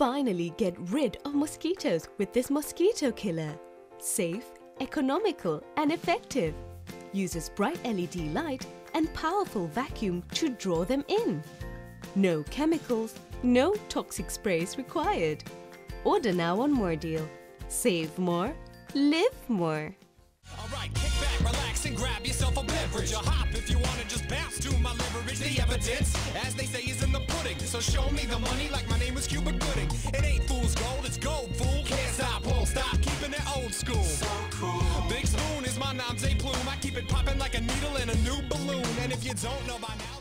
Finally get rid of mosquitoes with this mosquito killer. Safe, economical and effective. Uses bright LED light and powerful vacuum to draw them in. No chemicals, no toxic sprays required. Order now on Moredeal. Save more, live more. All right, kick back, relax and grab yourself a beverage. Or hop if you want to just bounce to my leverage. The evidence, as they say, is in the pudding. So show me the money like my name is Cuba Gooding. It ain't fool's gold, it's gold, fool. Can't stop, won't stop, keeping it old school. So cool. Big Spoon is my nom de plume. I keep it popping like a needle in a new balloon. And if you don't know by now...